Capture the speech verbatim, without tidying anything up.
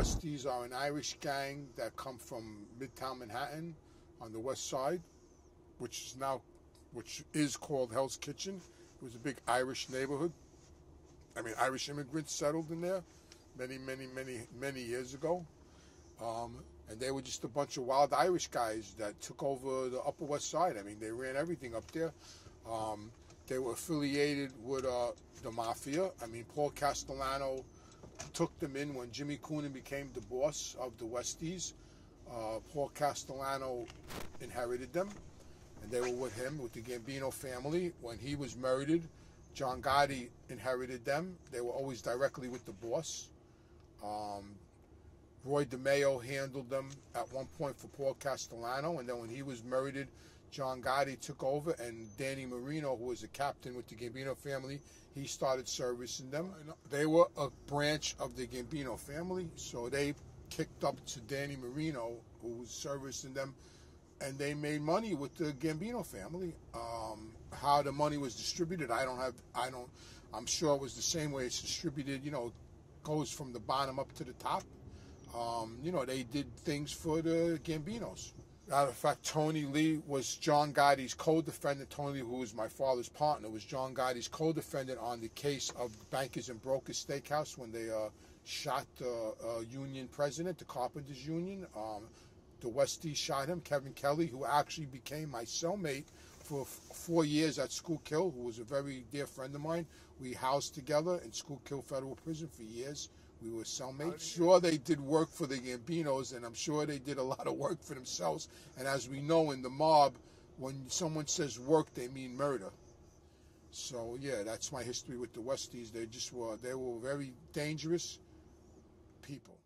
Westies are an Irish gang that come from Midtown Manhattan on the west side, which is now, which is called Hell's Kitchen. It was a big Irish neighborhood. I mean, Irish immigrants settled in there many, many, many, many years ago. Um, and they were just a bunch of wild Irish guys that took over the Upper West Side. I mean, they ran everything up there. Um, they were affiliated with uh, the Mafia. I mean, Paul Castellano took them in when Jimmy Coonan became the boss of the Westies. Uh, Paul Castellano inherited them, and they were with him, with the Gambino family. When he was murdered, John Gotti inherited them. They were always directly with the boss. Um, Roy DeMeo handled them at one point for Paul Castellano, and then when he was murdered, John Gotti took over, and Danny Marino, who was a captain with the Gambino family, he started servicing them. They were a branch of the Gambino family, so they kicked up to Danny Marino, who was servicing them, and they made money with the Gambino family. Um, how the money was distributed, I don't have, I don't, I'm sure it was the same way it's distributed, you know, goes from the bottom up to the top. Um, you know, they did things for the Gambinos. Matter of fact, Tony Lee was John Gotti's co-defendant. Tony, who was my father's partner, was John Gotti's co-defendant on the case of Bankers and Brokers Steakhouse when they uh, shot the uh, union president, the Carpenters Union. Um, the Westies shot him, Kevin Kelly, who actually became my cellmate for four years at Schuylkill, who was a very dear friend of mine. We housed together in Schuylkill Federal Prison for years. We were cellmates. I'm sure they did work for the Gambinos, and I'm sure they did a lot of work for themselves. And as we know, in the mob, when someone says work, they mean murder. So yeah, that's my history with the Westies. They just were, they were very dangerous people.